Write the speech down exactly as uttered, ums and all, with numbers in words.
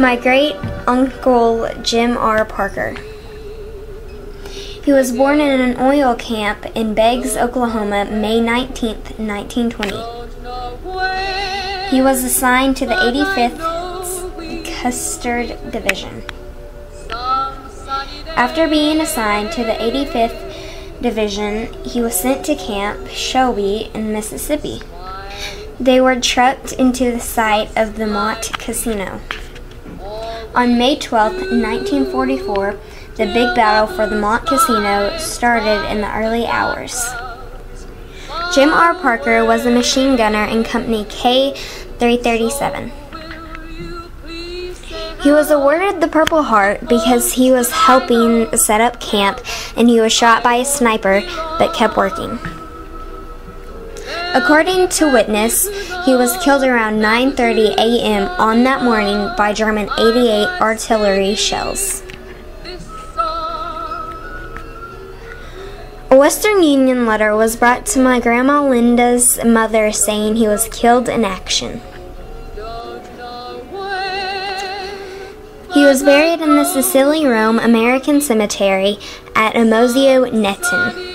my great uncle Jim R. Parker. He was born in an oil camp in Beggs, Oklahoma, May nineteenth, nineteen twenty. He was assigned to the eighty-fifth Custer Division. After being assigned to the eighty-fifth Division, he was sent to Camp Shelby in Mississippi. They were trucked into the site of the Monte Cassino. On May twelfth, nineteen forty-four, the big battle for the Monte Cassino started in the early hours. Jim R. Parker was a machine gunner in Company K three thirty-seven. He was awarded the Purple Heart because he was helping set up camp, and he was shot by a sniper but kept working. According to witness, he was killed around nine thirty a m on that morning by German eighty-eight artillery shells. A Western Union letter was brought to my grandma Linda's mother saying he was killed in action. He was buried in the Sicily Rome American Cemetery at Amozio, Nettuno.